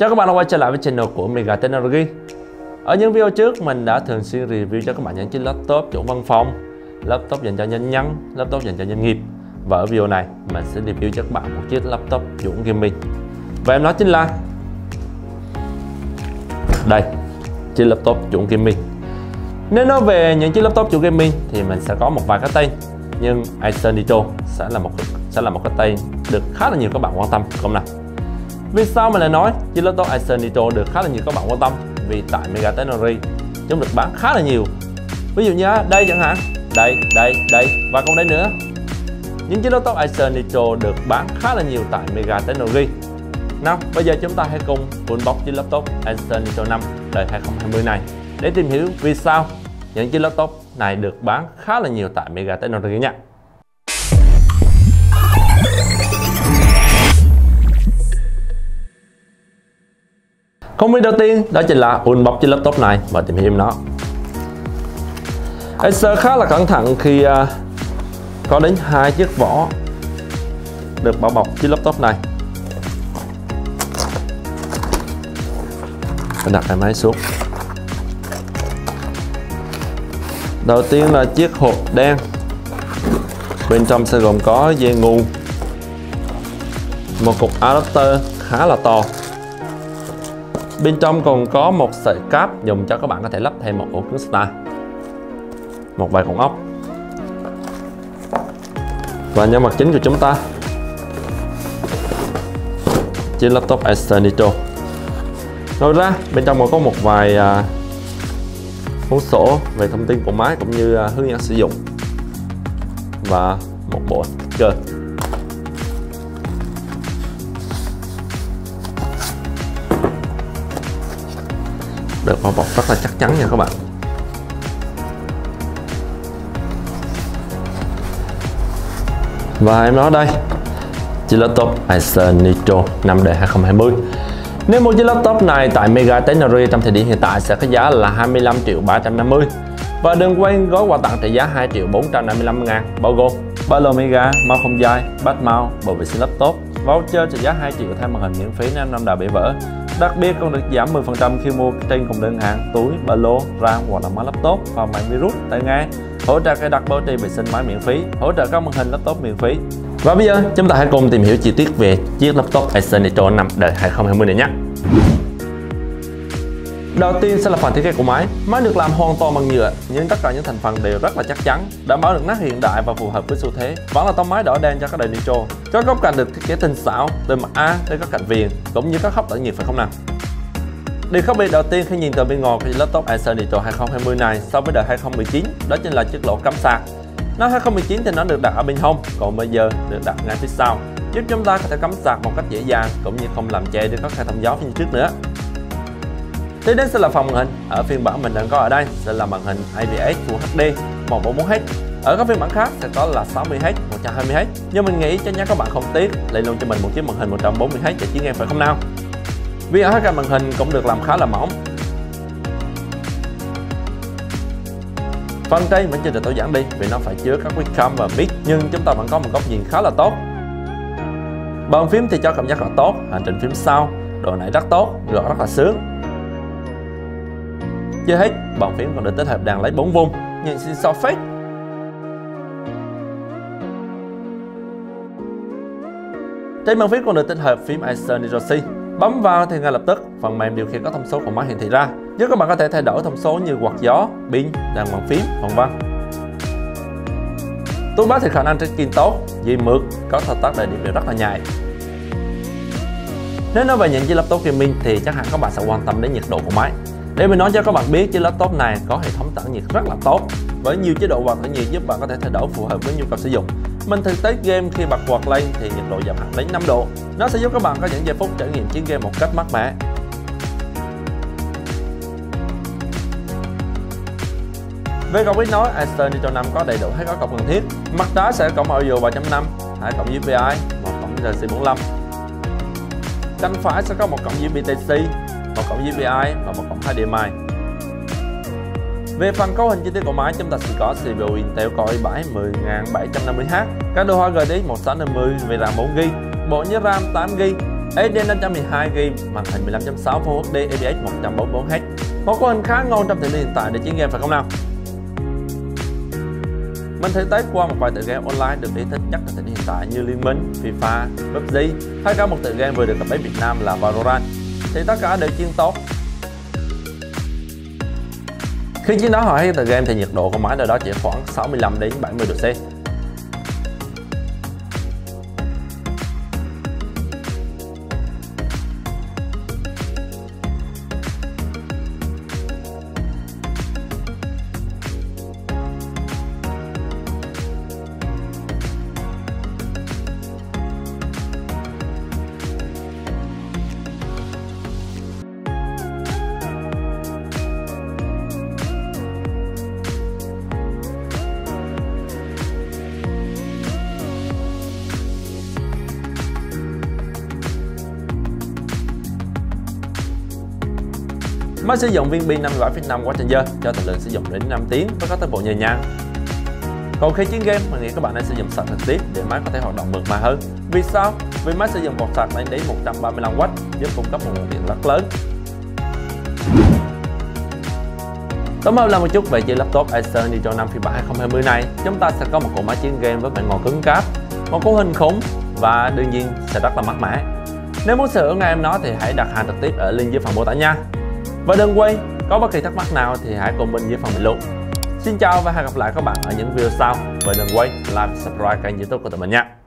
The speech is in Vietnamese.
Chào các bạn đã quay trở lại với channel của MEGA Technology. Ở những video trước mình đã thường xuyên review cho các bạn những chiếc laptop chủ văn phòng, laptop dành cho nhân nhân, laptop dành cho doanh nghiệp. Và ở video này mình sẽ review cho các bạn một chiếc laptop chủ gaming. Và em nói chính là đây, chiếc laptop chủ gaming. Nếu nói về những chiếc laptop chủ gaming thì mình sẽ có một vài cái tên, nhưng Acer Nitro sẽ là một cái tên được khá là nhiều các bạn quan tâm không nào. Vì sao mình lại nói chiếc laptop Acer Nitro được khá là nhiều các bạn quan tâm? Vì tại MEGA Technology chúng được bán khá là nhiều. Ví dụ như đây chẳng hạn, đây và còn đây nữa. Những chiếc laptop Acer Nitro được bán khá là nhiều tại MEGA Technology. Nào, bây giờ chúng ta hãy cùng unbox chiếc laptop Acer Nitro 5 đời 2020 này để tìm hiểu vì sao những chiếc laptop này được bán khá là nhiều tại MEGA Technology nha. Công việc đầu tiên đó chính là unbox chiếc laptop này và tìm hiểu nó. Acer khá là cẩn thận khi có đến hai chiếc vỏ được bao bọc chiếc laptop này. Mình đặt cái máy xuống. Đầu tiên là chiếc hộp đen. Bên trong sẽ gồm có dây nguồn, một cục adapter khá là to. Bên trong còn có một sợi cáp dùng cho các bạn có thể lắp thêm một ổ cứng SATA, một vài con ốc. Và nhân vật chính của chúng ta, chiếc laptop Acer Nitro. Ngoài ra bên trong còn có một vài cuốn sổ về thông tin của máy cũng như hướng dẫn sử dụng và một bộ sticker. Được bao bọc rất là chắc chắn nha các bạn. Và em nói đây, chiếc laptop Acer Nitro 5 đời 2020. Nếu mua chiếc laptop này tại MEGA Technology trong thời điểm hiện tại sẽ có giá là 25.350.000 và đừng quên gói quà tặng trị giá 2.455.000 bao gồm ba lô MEGA, mao không dai, bát mao, bộ vệ sinh laptop, voucher trị giá 2 triệu thay màn hình miễn phí nếu năm đào bị vỡ. Đặc biệt còn được giảm 10% khi mua trên cùng đơn hàng túi, ba lô, RAM hoặc là máy laptop, phòng mạng virus, tai nghe, hỗ trợ cài đặt bảo trì vệ sinh máy miễn phí, hỗ trợ các màn hình laptop miễn phí. Và bây giờ chúng ta hãy cùng tìm hiểu chi tiết về chiếc laptop Acer Nitro 5 đời 2020 này nhé. Đầu tiên sẽ là phần thiết kế của máy. Máy được làm hoàn toàn bằng nhựa nhưng tất cả những thành phần đều rất là chắc chắn, đảm bảo được nét hiện đại và phù hợp với xu thế. Vẫn là tông máy đỏ đen cho các đời Nitro. Các góc cạnh được thiết kế tinh xảo từ mặt A tới các cạnh viền cũng như các khớp tản nhiệt phải không nào? Điều khác biệt đầu tiên khi nhìn từ bên ngoài của laptop Acer Nitro 2020 này so với đời 2019 đó chính là chiếc lỗ cắm sạc. Năm 2019 thì nó được đặt ở bên hông, còn bây giờ được đặt ngay phía sau, giúp chúng ta có thể cắm sạc một cách dễ dàng cũng như không làm che đi các khe thông gió như trước nữa. Tiếp đến sẽ là phần màn hình. Ở phiên bản mình đang có ở đây sẽ là màn hình IPS Full HD 144Hz. Ở các phiên bản khác sẽ có là 60Hz, 120Hz. Nhưng mình nghĩ chắc chắn các bạn không tiếc lại luôn cho mình một chiếc màn hình 140Hz để chiến game phải không nào? Vì ở các màn hình cũng được làm khá là mỏng. Phần trên vẫn chưa được tối giản đi vì nó phải chứa các webcam và mic, nhưng chúng ta vẫn có một góc nhìn khá là tốt. Bàn phím thì cho cảm giác rất tốt, hành trình phím sau, độ nảy rất tốt, gõ rất là sướng. Chưa hết, bàn phím còn được tích hợp đèn led 4 vùng, nhìn xinh xao phết. Trên bàn phím còn được tích hợp phím Acer NitroSense. Bấm vào thì ngay lập tức phần mềm điều khiển các thông số của máy hiển thị ra, giúp các bạn có thể thay đổi thông số như quạt gió, pin, đèn bàn phím, v.v. Túi bát thì khả năng tracking tốt, di mượt, có thao tác đại điểm đều rất là nhạy. Nếu nói về những chiếc laptop gaming thì chắc hẳn các bạn sẽ quan tâm đến nhiệt độ của máy. Để mình nói cho các bạn biết, chiếc laptop này có hệ thống tản nhiệt rất là tốt với nhiều chế độ quạt tản nhiệt giúp bạn có thể thay đổi phù hợp với nhu cầu sử dụng. Mình thực tế game khi bật quạt lên thì nhiệt độ giảm hẳn đến 5 độ. Nó sẽ giúp các bạn có những giây phút trải nghiệm chiến game một cách mát mẻ. Về cổng kết nối, Acer Nitro 5 có đầy đủ hết các cổng cần thiết. Mặt trái sẽ có cổng audio 3.5, 2 cổng DVI, một cổng USB 45. Cánh phải sẽ có một cổng USB Type-C, một cổng DVI và một cổng HDMI. Về phần cấu hình chi tiết của máy, chúng ta sẽ có CPU Intel Core i7 10750H, các đồ họa GTX 1650 với RAM 4GB, bộ nhớ RAM 8GB, SD 512GB, màn hình 15.6 Full HD IPS 144Hz. Một cấu hình khá ngon trong thời điểm hiện tại để chiến game phải không nào? Mình thấy tới qua một vài tựa game online được yêu thích nhất ở thời điểm hiện tại như Liên Minh, FIFA, PUBG, hay cả một tựa game vừa được cập bến Việt Nam là Valorant, thì tất cả đều chiến tốt. Khi chiến đấu hỏi tựa game thì nhiệt độ của máy nơi đó chỉ khoảng 65 đến 70 độ C. Máy sử dụng viên pin 57,5Wh cho thời lượng sử dụng đến 5 tiếng với các tốc độ nhẹ nhàng. Còn khi chiến game, mình nghĩ các bạn nên sử dụng sạc trực tiếp để máy có thể hoạt động mượt mà hơn. Vì sao? Vì máy sử dụng cột sạc lên đến 135W giúp cung cấp một nguồn điện rất lớn. Tóm hợp là một chút về chiếc laptop Acer Nitro 5 phiên bản 2020 này, chúng ta sẽ có một cỗ máy chiến game với bề ngoài cứng cáp, một cấu hình khủng và đương nhiên sẽ rất là mát mẻ. Nếu muốn sở hữu ngay em nó thì hãy đặt hàng trực tiếp ở link dưới phần mô tả nha. Và đừng quên, có bất kỳ thắc mắc nào thì hãy comment dưới phần bình luận. Xin chào và hẹn gặp lại các bạn ở những video sau. Và đừng quên like, subscribe kênh YouTube của tụi mình nha.